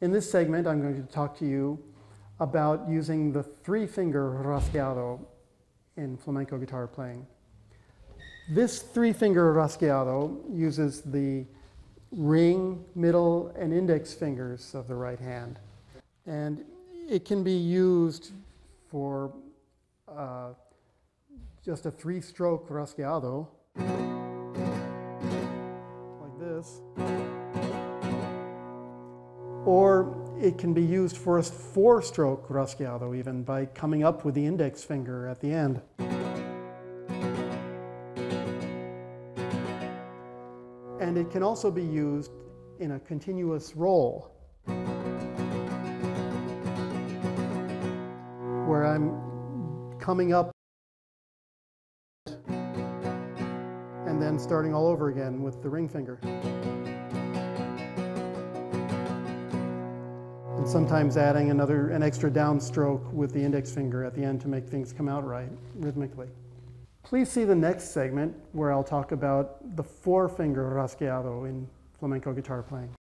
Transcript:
In this segment, I'm going to talk to you about using the three-finger rasgueado in flamenco guitar playing. This three-finger rasgueado uses the ring, middle, and index fingers of the right hand. And it can be used for just a three-stroke rasgueado, like this. Or it can be used for a four-stroke rasgueado, even by coming up with the index finger at the end. And it can also be used in a continuous roll, where I'm coming up and then starting all over again with the ring finger. And sometimes adding an extra downstroke with the index finger at the end to make things come out right rhythmically. Please see the next segment where I'll talk about the four-finger rasgueado in flamenco guitar playing.